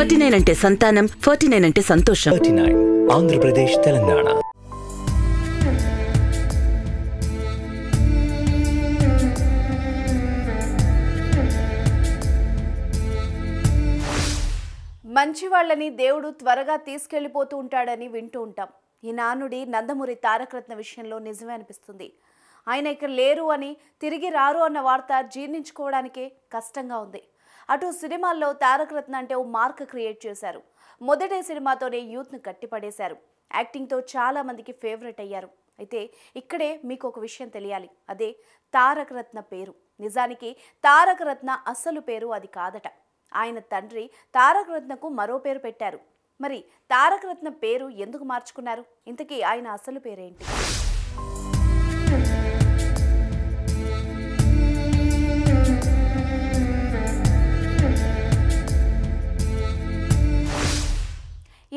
49 ante santanam, 49 ante santosham. 39 Andhra Pradesh, Telangana. మంచి వాళ్ళని దేవుడు త్వరగా తీసుకెళ్లిపోతూ ఉంటాడని వింటూ ఉంటాం. ఈ నానుడి నందమూరి తారకరత్న విషయంలో నిజమే అనిపిస్తుంది. ఆయన ఇక్కడ లేరు అని తిరిగి రారు అన్న వార్త జీర్ణించుకోవడానికే కష్టంగా ఉంది. అటు సినిమాల్లో తారకరత్న అంటే ఓ మార్క్ క్రియేట్ చేశారు. మొదటి సినిమాతోనే యూత్ను కట్టిపడేశారు. యాక్టింగ్తో చాలా మందికి ఫేవరెట్ అయ్యారు. అయితే ఇక్కడే మీకు ఒక విషయం తెలియాలి, అదే తారకరత్న పేరు. నిజానికి తారకరత్న అసలు పేరు అది కాదట. ఆయన తండ్రి తారకరత్నకు మరో పేరు పెట్టారు. మరి తారకరత్న పేరు ఎందుకు మార్చుకున్నారు? ఇంతకీ ఆయన అసలు పేరేంటి?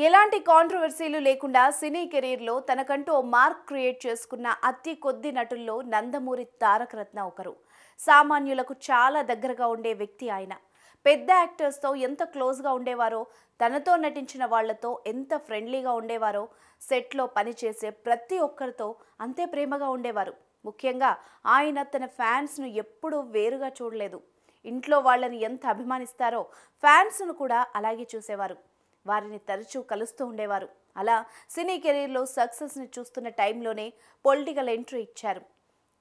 ఎలాంటి కాంట్రవర్సీలు లేకుండా సినీ కెరీర్లో తనకంటూ ఓ మార్క్ క్రియేట్ చేసుకున్న అతి కొద్ది నటుల్లో నందమూరి తారకరత్న ఒకరు. సామాన్యులకు చాలా దగ్గరగా ఉండే వ్యక్తి ఆయన. పెద్ద యాక్టర్స్తో ఎంత క్లోజ్గా ఉండేవారో, తనతో నటించిన వాళ్లతో ఎంత ఫ్రెండ్లీగా ఉండేవారో, సెట్లో పనిచేసే ప్రతి ఒక్కరితో అంతే ప్రేమగా ఉండేవారు. ముఖ్యంగా ఆయన తన ఫ్యాన్స్ను ఎప్పుడూ వేరుగా చూడలేదు. ఇంట్లో వాళ్ళని ఎంత అభిమానిస్తారో ఫ్యాన్స్ను కూడా అలాగే చూసేవారు. వారిని తరచూ కలుస్తూ ఉండేవారు. అలా సినీ కెరీర్లో సక్సెస్ని చూస్తున్న టైంలోనే పొలిటికల్ ఎంట్రీ ఇచ్చారు.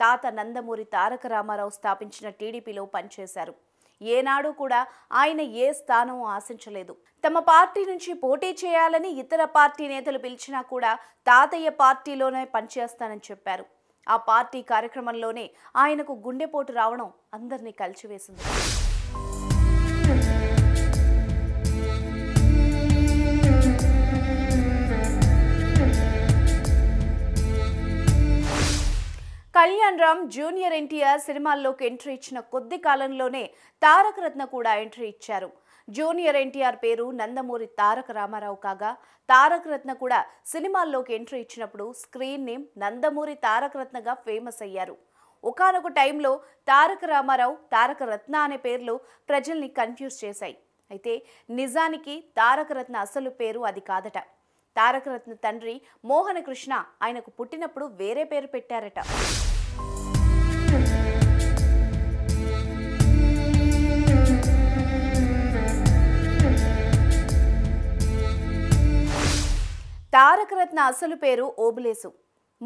తాత నందమూరి తారక రామారావు స్థాపించిన టీడీపీలో పనిచేశారు. ఏనాడు కూడా ఆయన ఏ స్థానం ఆశించలేదు. తమ పార్టీ నుంచి పోటీ చేయాలని ఇతర పార్టీ నేతలు పిలిచినా కూడా తాతయ్య పార్టీలోనే పనిచేస్తానని చెప్పారు. ఆ పార్టీ కార్యక్రమంలోనే ఆయనకు గుండెపోటు రావడం అందరినీ కలిచివేసింది. కళ్యాణ్ రామ్ జూనియర్ ఎన్టీఆర్ సినిమాల్లోకి ఎంట్రీ ఇచ్చిన కొద్ది కాలంలోనే తారకరత్న కూడా ఎంట్రీ ఇచ్చారు. జూనియర్ ఎన్టీఆర్ పేరు నందమూరి తారక రామారావు కాగా, తారకరత్న కూడా సినిమాల్లోకి ఎంట్రీ ఇచ్చినప్పుడు స్క్రీన్ నేమ్ నందమూరి తారకరత్నగా ఫేమస్ అయ్యారు. ఒకానొక టైంలో తారక రామారావు, తారకరత్న అనే పేర్లు ప్రజల్ని కన్ఫ్యూజ్ చేశాయి. అయితే నిజానికి తారకరత్న అసలు పేరు అది కాదట. తారకరత్న తండ్రి మోహన కృష్ణ ఆయనకు పుట్టినప్పుడు వేరే పేరు పెట్టారట. తారకరత్న అసలు పేరు ఓబులేసు.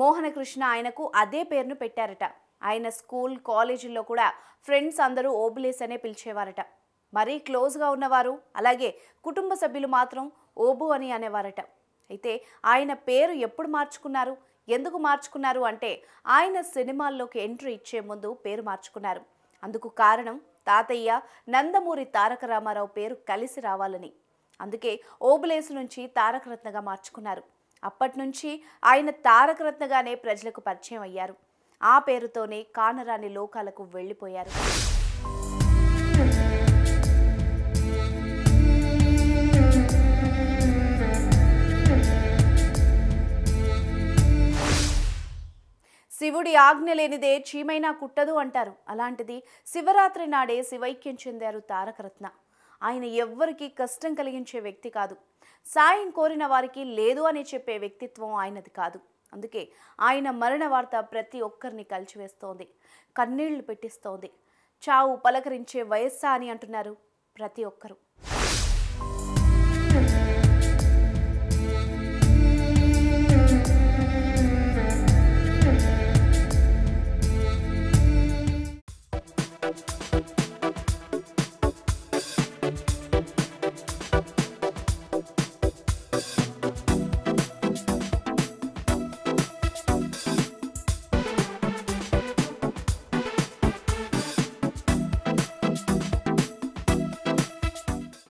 మోహన కృష్ణ ఆయనకు అదే పేరును పెట్టారట. ఆయన స్కూల్, కాలేజీల్లో కూడా ఫ్రెండ్స్ అందరూ ఓబులేస్ అనే పిలిచేవారట. మరీ క్లోజ్గా ఉన్నవారు అలాగే కుటుంబ సభ్యులు మాత్రం ఓబు అని అనేవారట. అయితే ఆయన పేరు ఎప్పుడు మార్చుకున్నారు, ఎందుకు మార్చుకున్నారు అంటే ఆయన సినిమాల్లోకి ఎంట్రీ ఇచ్చే ముందు పేరు మార్చుకున్నారు. అందుకు కారణం తాతయ్య నందమూరి తారక రామారావు పేరు కలిసి రావాలని. అందుకే ఓబులేసు నుంచి తారకరత్నగా మార్చుకున్నారు. అప్పటి నుంచి ఆయన తారకరత్నగానే ప్రజలకు పరిచయం అయ్యారు. ఆ పేరుతోనే కానరాని లోకాలకు వెళ్ళిపోయారు. శివుడి ఆజ్ఞ లేనిదే చీమైనా కుట్టదు అంటారు. అలాంటిది శివరాత్రి నాడే శివైక్యం చెందారు తారకరత్న. ఆయన ఎవ్వరికీ కష్టం కలిగించే వ్యక్తి కాదు. సాయం కోరిన వారికి లేదు అని చెప్పే వ్యక్తిత్వం ఆయనది కాదు. అందుకే ఆయన మరణ వార్త ప్రతి ఒక్కరిని కలిచివేస్తోంది, కన్నీళ్లు పెట్టిస్తోంది. చావు పలకరించే వయస్సా అని అంటున్నారు ప్రతి ఒక్కరు.